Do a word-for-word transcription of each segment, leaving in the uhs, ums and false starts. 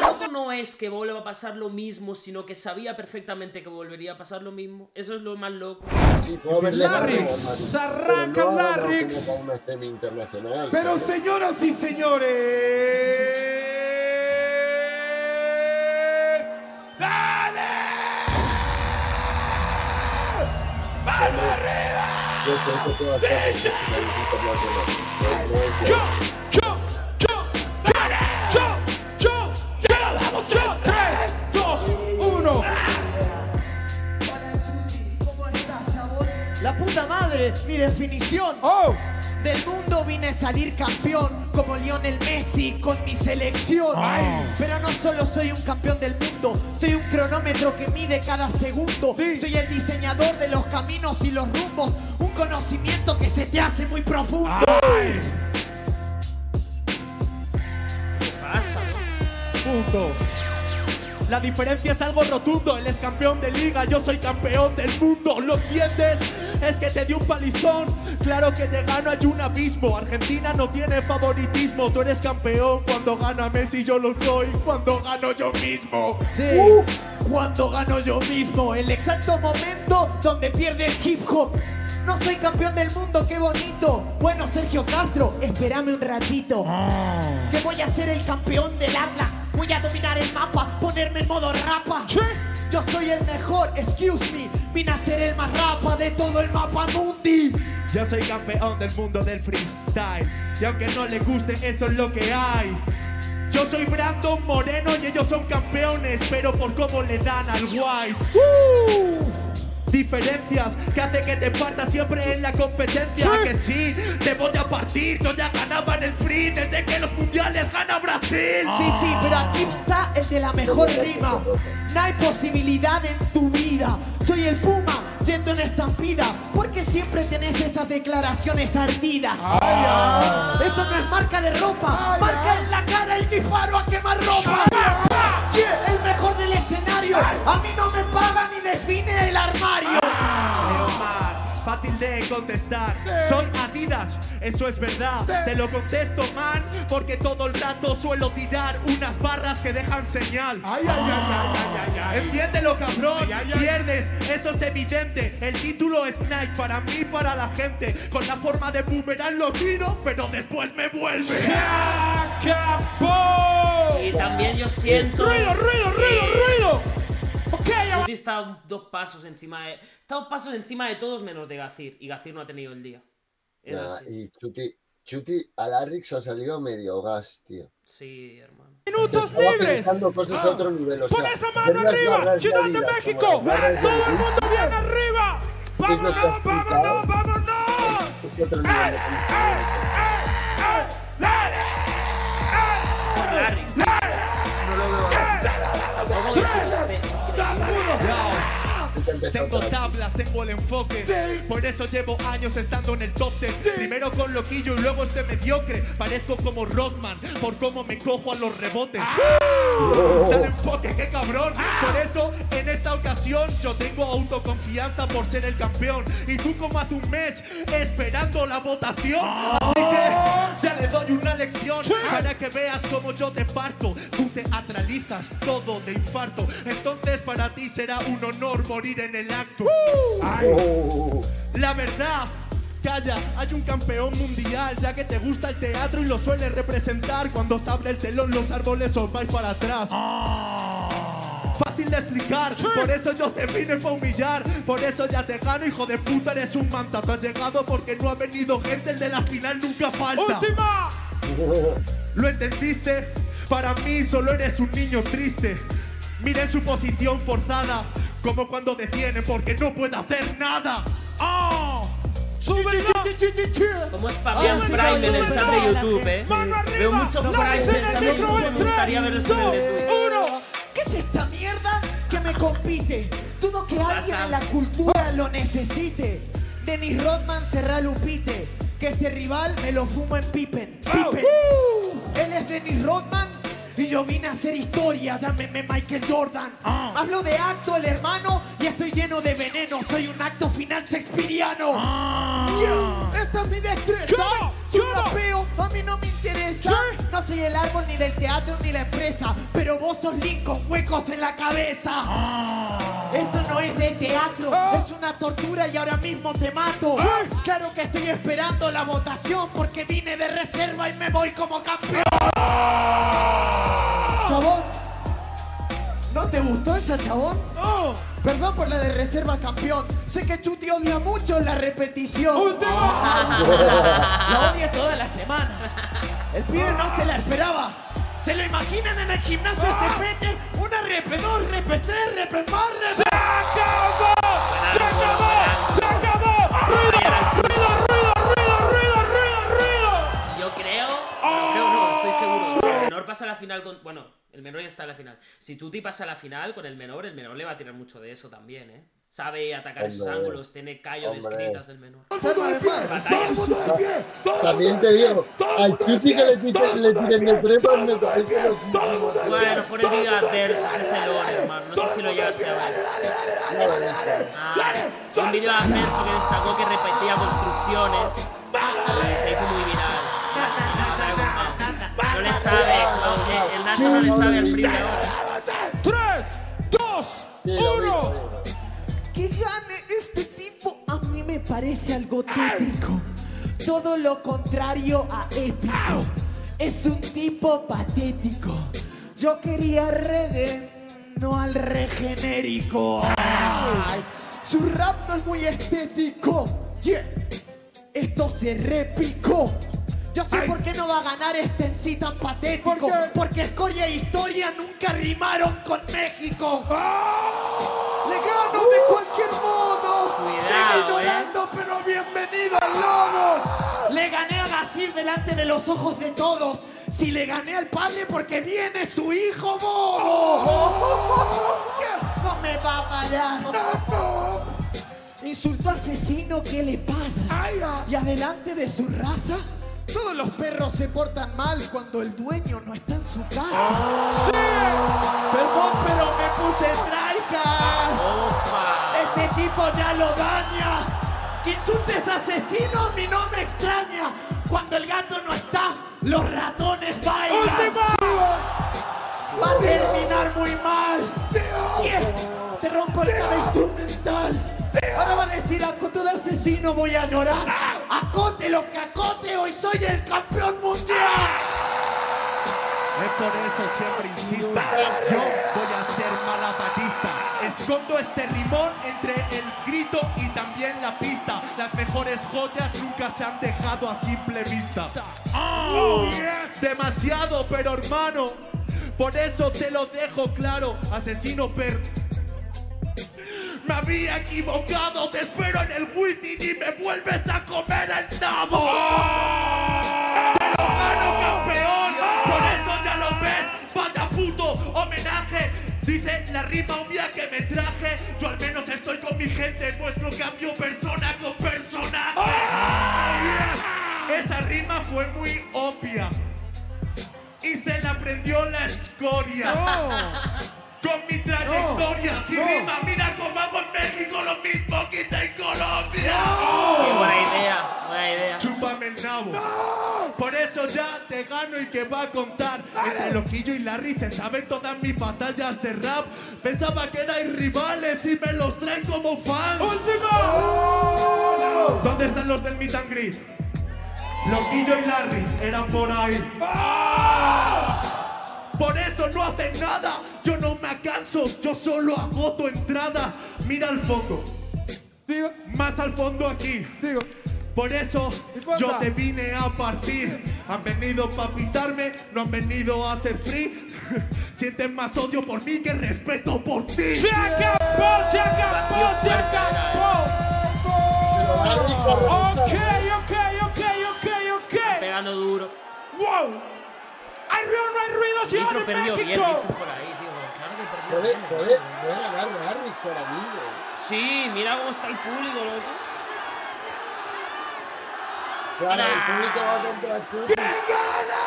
más loco no es que Bo le va a pasar lo mismo, sino que sabía perfectamente que volvería a pasar lo mismo. Eso es lo más loco. Sí, Larrix, arranca Larrix. Pero señoras y señores, ¡dale! ¡Mano arriba! ¡Dice! ¡Yo! ¡Yo! La puta madre, mi definición oh. Del mundo vine a salir campeón como Lionel Messi con mi selección oh. Pero no solo soy un campeón del mundo, soy un cronómetro que mide cada segundo sí. Soy el diseñador de los caminos y los rumbos, un conocimiento que se te hace muy profundo. Ay. ¿Qué pasa? Punto. La diferencia es algo rotundo, él es campeón de liga, yo soy campeón del mundo, ¿lo entiendes? Es que te di un palizón, claro que te gano hay un abismo, Argentina no tiene favoritismo, tú eres campeón, cuando gana Messi yo lo soy, cuando gano yo mismo. Sí. Uh. Cuando gano yo mismo, el exacto momento donde pierde el hip hop. No soy campeón del mundo, qué bonito. Bueno, Sergio Castro, espérame un ratito. Ah. Que voy a ser el campeón del Atlas. Voy a dominar el mapa, ponerme en modo rapa. ¿Sí? Yo soy el mejor, excuse me. Vine a ser el más rapa de todo el mapa mundi. Yo soy campeón del mundo del freestyle. Y aunque no les guste, eso es lo que hay. Yo soy Brandon Moreno y ellos son campeones, pero por cómo le dan al guay. ¡Uh! Diferencias que hace que te partas siempre en la competencia. Sí. Que sí, te voy a partir. Yo ya ganaba en el free desde que los mundiales gana Brasil. Ah. Sí, sí, pero aquí está el de la mejor rima. No hay posibilidad en tu vida. Soy el Puma yendo en estampida. Porque siempre tenés esas declaraciones ardidas. Ah. Ah. Esto no es marca de ropa. Ah. Marca en la cara el disparo a quemar ropa. Ah. Ah. Yeah. El mejor del escenario. Ah. A mí no me paga ni define el armario. Ah, Omar, fácil de contestar. Sí. Soy Adidas, eso es verdad. Sí. Te lo contesto, man, porque todo el rato suelo tirar unas barras que dejan señal. Ay, ay, ah. ay, ay, ay, ay. Entiéndelo, cabrón. Ay, ay, ay. Pierdes, eso es evidente. El título es Nike para mí, para la gente. Con la forma de boomerang lo tiro, pero después me vuelve. ¡Se acabó! Y también yo siento. ¡Ruido, ruido, ruido, ruido! Chuti está dos pasos encima de, está dos pasos encima de todos menos de Gazir. Y Gazir no ha tenido el día. Es nah, así. Y Chuti, Chuti a Larrix ha salido medio gas, tío. Sí, hermano. ¡Minutos libres! Cosas ah. a otro nivel, o sea, ¡pon esa mano arriba! ¡Ciudad de México! ¡Todo el mundo bien arriba! ¡Vámonos, vámonos, vámonos! ¡Eh, eh, eh! ¡Larry! ¡Larry! ¡Larry! ¡Larry! ¡Larry! Tengo tablas, tengo el enfoque. Sí. Por eso llevo años estando en el top ten. Sí. Primero con Loquillo y luego este mediocre. Parezco como Rockman por cómo me cojo a los rebotes. ¡Ah! Oh. ¡Tal enfoque, qué cabrón! ¡Ah! Por eso, en esta ocasión, yo tengo autoconfianza por ser el campeón. Y tú como hace un mes, esperando la votación. ¡Oh! Así que ya le doy una lección. Sí. Para que veas cómo yo te parto. Tú te atralizas todo de infarto. Entonces para ti será un honor morir en el acto. Uh, Ay, oh. La verdad, calla, hay un campeón mundial, ya que te gusta el teatro y lo suele representar. Cuando se abre el telón, los árboles os vais para atrás. Oh. Fácil de explicar, sí. Por eso yo te vine para humillar. Por eso ya te gano, hijo de puta, eres un manta. Te has llegado porque no ha venido gente, el de la final nunca falta. ¡Última! Oh. ¿Lo entendiste? Para mí solo eres un niño triste. Miren su posición forzada, como cuando detienen porque no puede hacer nada. ¡Oh! ¡Súbelo! Como spamean Prime en el chat de YouTube, eh. ¡Mano arriba! Veo mucho Prime en el chat de YouTube, me gustaría verlo en el de Twitch. ¿Qué es esta mierda que me compite? Dudo que alguien en la cultura lo necesite. Dennis Rodman será Lupite, que este rival me lo fumo en Pippen. Pippen. Él es Dennis Rodman. Y yo vine a hacer historia, llámeme Michael Jordan. Ah. Hablo de acto, el hermano, y estoy lleno de veneno. Soy un acto final shakespeariano. Ah. Yeah. Esta es mi destreza. Yo rapeo, a mí no me interesa. ¿Sí? No soy el árbol ni del teatro ni la empresa, pero vos sos Link con huecos en la cabeza. Ah. Esto no es de teatro, ah. es una tortura y ahora mismo te mato. ¿Sí? Claro que estoy esperando la votación porque vine de reserva y me voy como campeón. Ah. Chabón, ¿no te gustó esa, chabón? No. Perdón por la de reserva, campeón. Sé que Chuti odia mucho la repetición. ¡Un tema! La odia toda la semana. El pibe no se la esperaba. Se lo imaginan en el gimnasio este pete. Una repe, dos, repe, tres, repe, más, repe. ¡Se acabó! ¡Se acabó! ¡Se acabó! ¡Ruido, ruido, ruido, ruido, ruido, ruido, ruido! Yo creo... No, no, estoy seguro. Si el menor pasa a la final con... Bueno... El menor ya está en la final. Si Chuti pasa a la final con el menor, el menor le va a tirar mucho de eso también, ¿eh? Sabe atacar hombre, esos ángulos, tiene callo hombre. de escritas el menor. ¡Todo el mundo de pie! ¡Todo el mundo de pie! También te digo, al Chuti que le tiren el prepa, me parece que lo... Bueno, por el día adversos es el oro, hermano. No sé si lo llegaste a ver. Dale, dale, dale. Un vídeo adverso que destacó que repetía construcciones. Se hizo muy viral. No le sabe, el, el Nacho no le sabe al primero. tres, dos, uno. Que gane este tipo a mí me parece algo tétrico. Todo lo contrario a épico. Es un tipo patético. Yo quería reggae, no al regenérico. Ay, su rap no es muy estético. Yeah. Esto se repicó. Yo sé Ay. por qué no va a ganar este en sí tan patético. ¿Por qué? Porque escoria e historia nunca rimaron con México. ¡Oh! Le gano uh! de cualquier modo. Sigue llorando, eh. pero bienvenido al lobo. Le gané a Gazir delante de los ojos de todos. Si le gané al padre porque viene su hijo bobo. ¡Oh! No me va a parar. No, no. Insultó a asesino, ¿qué le pasa? Ay, ah. Y adelante de su raza. Todos los perros se portan mal cuando el dueño no está en su casa. Oh. ¡Sí! Perdón, pero me puse traica. Este tipo ya lo daña. Que insultes asesino, mi no me extraña. Cuando el gato no está, los ratones bailan. ¡Última! Va a terminar muy mal. Yeah. Te rompo el cara instrumental. Ahora van a decir, a cote de asesino voy a llorar. Acote lo que acote, hoy soy el campeón mundial. Es por eso siempre insisto, yo voy a ser malabarista. Escondo este rimón entre el grito y también la pista. Las mejores joyas nunca se han dejado a simple vista. Oh, yes. Demasiado, pero hermano, por eso te lo dejo claro, asesino per... Me había equivocado, te espero en el wifi y me vuelves a comer el nabo. ¡Oh! ¡Te lo gano, campeón! ¡Oh! Por eso ya lo ves, vaya puto homenaje. Dice la rima obvia que me traje. Yo al menos estoy con mi gente, vuestro cambio persona con personaje. ¡Oh! Yes. Esa rima fue muy obvia y se la aprendió la escoria. ¡Oh! Con mi trayectoria, no, si no. rima, mira cómo hago en México lo mismo que está en Colombia. No. Qué buena idea, buena idea. Chúpame el nabo. No. Por eso ya te gano y que va a contar. Dale. Entre Loquillo y Larry se saben todas mis batallas de rap. Pensaba que eran rivales y me los traen como fans. ¡Último! Oh, no. ¿Dónde están los del meet and greet? Loquillo y Larry eran por ahí. Oh. Por eso no hacen nada, yo no me canso, yo solo agoto entradas. Mira al fondo, ¿Sigo? más al fondo aquí. ¿Sigo? Por eso yo te vine a partir. Han venido para pitarme, no han venido a hacer free. Sienten más odio por mí que respeto por ti. ¡Se acabó, se acabó, se acabó! Ok, ok, ok, ok, ok. Pegando duro. ¡Wow! ¡Hay ruido, no hay ruido! ¡Ciudad de México! Bien, por ahí, tío. Claro que perdió bien. Puede ganar Larrix ahora mismo. Sí, mira cómo está el público, loco. Claro, nah. el público va contra el público. ¡Quién gana!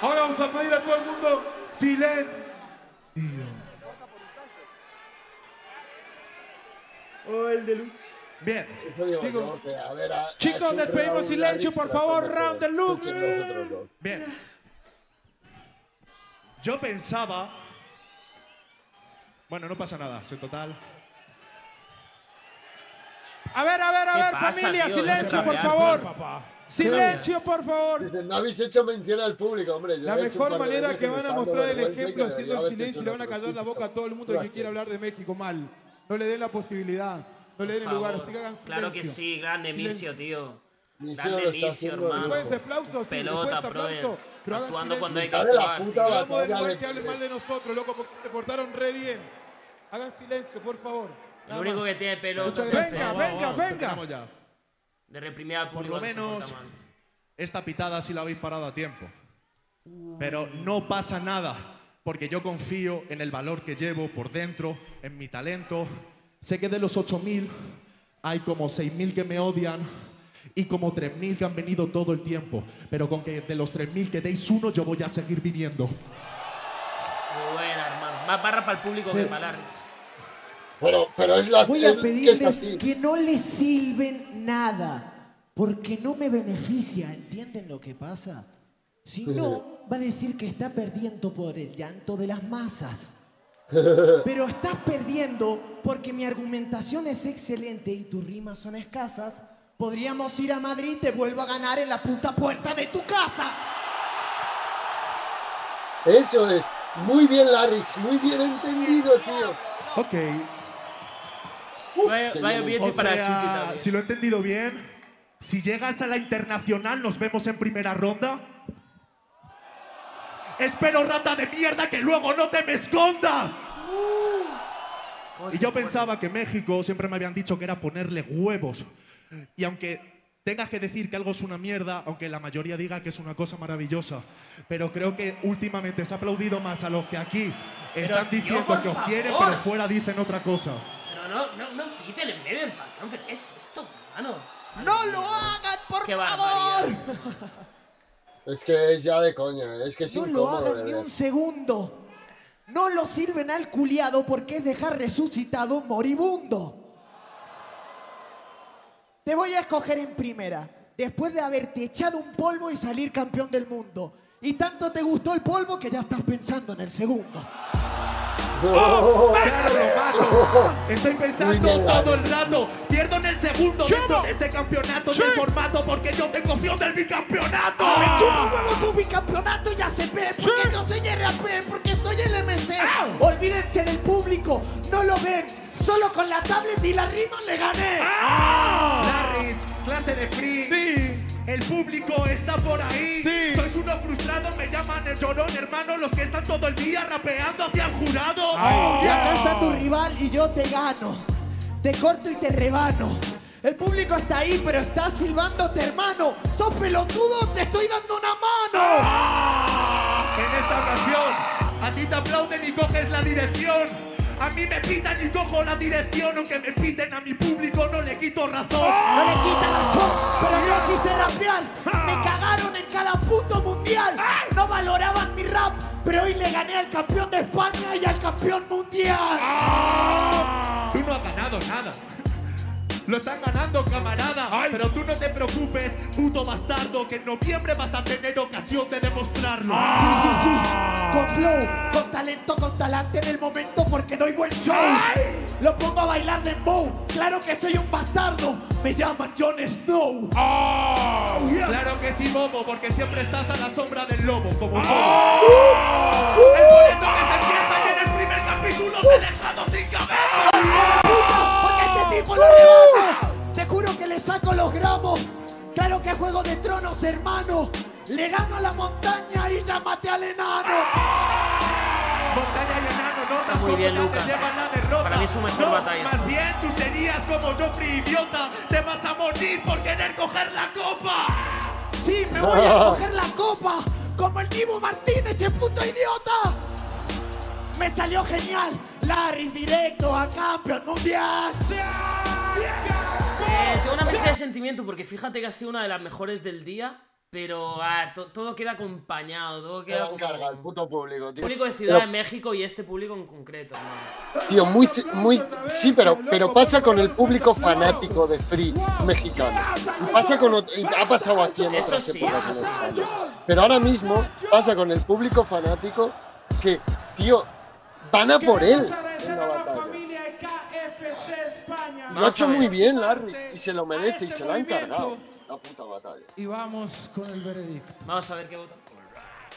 Ahora vamos a pedir a todo el mundo silencio. O el deluxe. Bien. Digo, Digo, yo, a ver, a, chicos, a despedimos silencio, por favor. Round de Lux. Bien. Yo pensaba... Bueno, no pasa nada, soy total. A ver, a ver, a ver, pasa, familia, tío, silencio, por favor. Papá. Silencio, por favor. No habéis hecho mención al público, hombre. Yo la he mejor manera que, que van a mostrar el ejemplo haciendo el silencio y le van a callar la boca a todo el mundo que quiera hablar de México mal. No le den la posibilidad, no le den el lugar, así que hagan silencio. Claro que sí, grande Micio, tío. Grande Micio, hermano. Después aplausos, pelota, aplauso. Pero actuando cuando hay que actuar. No vamos a dejar que hablen mal de nosotros, loco, porque se portaron re bien. Hagan silencio, por favor. Lo único que tiene pelota. Venga, venga, venga. De reprimida al público. Por lo menos esta pitada sí la habéis parado a tiempo. Pero no pasa nada. Porque yo confío en el valor que llevo por dentro, en mi talento. Sé que de los ocho mil hay como seis mil que me odian y como tres mil que han venido todo el tiempo. Pero con que de los tres mil que deis uno, yo voy a seguir viniendo. Muy buena, hermano. Más barra para el público sí. que para Larry. Pero, pero es la... Voy a pedirles que, que no les silben nada, porque no me beneficia. ¿Entienden lo que pasa? Si no, va a decir que está perdiendo por el llanto de las masas. Pero estás perdiendo porque mi argumentación es excelente y tus rimas son escasas. Podríamos ir a Madrid y te vuelvo a ganar en la puta puerta de tu casa. Eso es. Muy bien, Larrix. Muy bien entendido, tío. Ok. Uf, vaya vaya bien o para sea, Chuti también. Si lo he entendido bien, si llegas a la internacional, nos vemos en primera ronda. Espero, rata de mierda, que luego no te me escondas. Uh, y yo pensaba que México, siempre me habían dicho que era ponerle huevos. Y aunque tengas que decir que algo es una mierda, aunque la mayoría diga que es una cosa maravillosa, pero creo que últimamente se ha aplaudido más a los que aquí están diciendo que os quieren, pero fuera dicen otra cosa. Pero no, no, no quiten en medio el patrón, pero es esto, mano. ¡No lo hagan, por favor! Es que es ya de coña, es que es incómodo. No lo hagan ni un segundo. No lo sirven al culiado porque es dejar resucitado un moribundo. Te voy a escoger en primera, después de haberte echado un polvo y salir campeón del mundo. Y tanto te gustó el polvo que ya estás pensando en el segundo. ¡Oh, claro, estoy pensando todo el rato! ¡Pierdo en el segundo dentro de este campeonato del formato porque yo tengo opción del bicampeonato! ¡Me chupo un huevo tu bicampeonato ya se ve! ¡Porque no soy R A P! ¡Porque soy el M C! ¡Olvídense del público! ¡No lo ven! ¡Solo con la tablet y la rima le gané! Larry, clase de free. Sí. El público está por ahí. Sí. Sois unos frustrados, me llaman el llorón, hermano. Los que están todo el día rapeando hacia el jurado. Oh. Y acá está tu rival y yo te gano. Te corto y te rebano. El público está ahí, pero está silbándote, hermano. ¡Sos pelotudo! ¡Te estoy dando una mano! Oh. En esta ocasión, a ti te aplauden y coges la dirección. A mí me pitan y cojo la dirección, aunque me piten a mi público no le quito razón. No le quita razón, pero yo sí sé rapear. Me cagaron en cada puto mundial. No valoraban mi rap, pero hoy le gané al campeón de España y al campeón mundial. Tú no has ganado nada. Lo están ganando, camarada. Ay. Pero tú no te preocupes, puto bastardo, que en noviembre vas a tener ocasión de demostrarlo. Ah. Sí, sí, sí. Con flow, con talento, con talante en el momento porque doy buen show. Ay. Lo pongo a bailar de dembow. Claro que soy un bastardo. Me llaman Jon Snow. Oh. Yes. Claro que sí, bobo, porque siempre estás a la sombra del lobo, como yo. Oh. Uh. Uh. Es por eso que te sientas y en el primer capítulo te he dejado sin cabeza. Tipo, lo uh, te juro que le saco los gramos. Claro que Juego de Tronos, hermano. Le gano a la montaña y llámate al enano. Montaña y enano, notas muy bien, Lucas. Te llevan la derrota. Para mí es su mejor no, batalla. Más bien tú serías como Joffrey, idiota. Te vas a morir por querer coger la copa. Sí, me voy a coger la copa. Como el Dibu Martínez, che puto idiota. Me salió genial. Larry directo a campeón mundial. Eh, tengo una mezcla de sentimiento porque fíjate que ha sido una de las mejores del día Pero ah, to todo queda acompañado, todo queda acompañado. Carga el puto público, tío. El público de Ciudad pero... de México y este público en concreto, ¿no? Tío, muy, muy... Sí, pero, pero pasa con el público fanático de Free mexicano. Y pasa con... Y ha pasado aquí en otras sí, épocas sí. Pero ahora mismo pasa con el público fanático que, tío, van a por él en la batalla. Lo ha hecho muy bien Larry y se lo merece y se lo ha encargado. La puta batalla. Y vamos con el veredicto. Vamos a ver qué vota.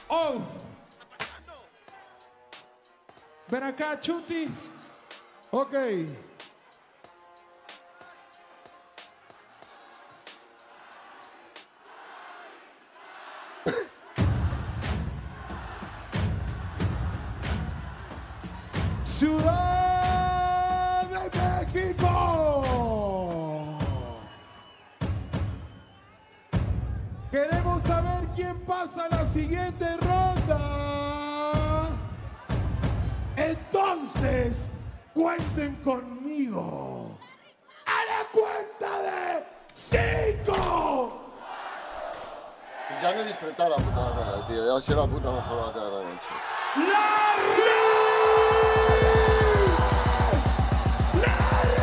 ¡Oh! Ven acá, Chuti. Ok. ¡Ciudad de México! Queremos saber quién pasa a la siguiente ronda. Entonces, cuenten conmigo. ¡A la cuenta de cinco! Ya no he disfrutado la puta batalla, tío. Ya ha sido la puta mejor batalla de la noche. ¡Larry! ¡Larry!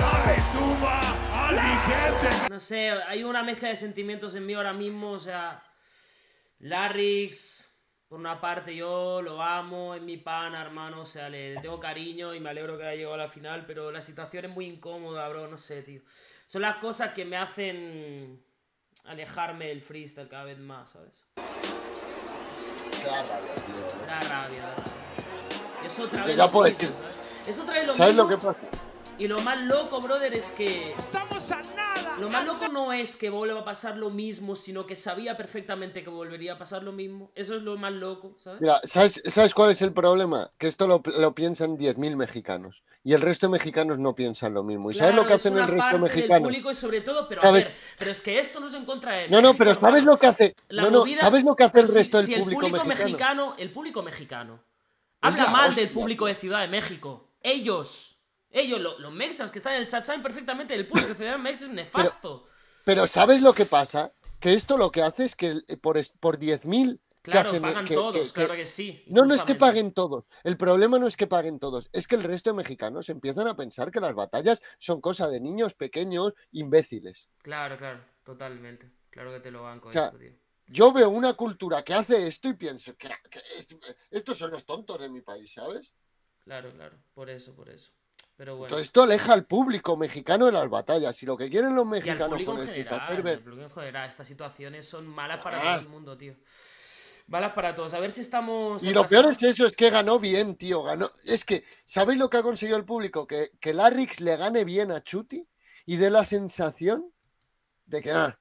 ¡Larry, tumba al vigente! No sé, hay una mezcla de sentimientos en mí ahora mismo, o sea... Larrix, por una parte yo lo amo, es mi pana, hermano, o sea, le tengo cariño y me alegro que haya llegado a la final, pero la situación es muy incómoda, bro, no sé, tío. Son las cosas que me hacen alejarme del freestyle cada vez más, ¿sabes? Da rabia, tío. Da rabia, da rabia. Es otra vez lo mismo, ¿sabes? Es otra vez lo mismo. ¿Sabes lo que pasa? Y lo más loco, brother, es que... ¡Estamos a nada! Lo más loco no es que vuelva a pasar lo mismo, sino que sabía perfectamente que volvería a pasar lo mismo. Eso es lo más loco, ¿sabes? Mira, ¿sabes, ¿sabes cuál es el problema? Que esto lo, lo piensan diez mil mexicanos. Y el resto de mexicanos no piensan lo mismo. ¿Y claro, sabes lo que hacen el resto mexicano? Público y sobre todo, pero ¿sabes? A ver, pero es que esto no es en contra de... No, no, pero ¿sabes lo que hace? La no, no, movida, ¿sabes lo que hace el resto si, del si público, el público mexicano? mexicano? El público mexicano habla mal hostia, del público tío. de Ciudad de México. Ellos... Ellos, lo, los mexas que están en el chat, saben perfectamente el público ciudadano mexa es nefasto. Pero, pero ¿sabes lo que pasa? Que esto lo que hace es que por, por diez mil... Claro, hacen, pagan que, todos, que, claro que sí. No, justamente. No es que paguen todos. El problema no es que paguen todos. Es que el resto de mexicanos empiezan a pensar que las batallas son cosa de niños pequeños, imbéciles. Claro, claro, totalmente. Claro que te lo banco, o sea, esto, tío. Yo veo una cultura que hace esto y pienso que, que estos son los tontos de mi país, ¿sabes? Claro, claro, por eso, por eso. Pero bueno. Entonces, esto aleja al público mexicano de las batallas. Y lo que quieren los mexicanos con el público en general, estas situaciones son malas para todo el mundo, tío. Malas para todos. A ver si estamos. Y lo peor es eso, es que ganó bien, tío. Ganó. Es que, ¿sabéis lo que ha conseguido el público? Que, que Larrix le gane bien a Chuti y dé la sensación de que, ah,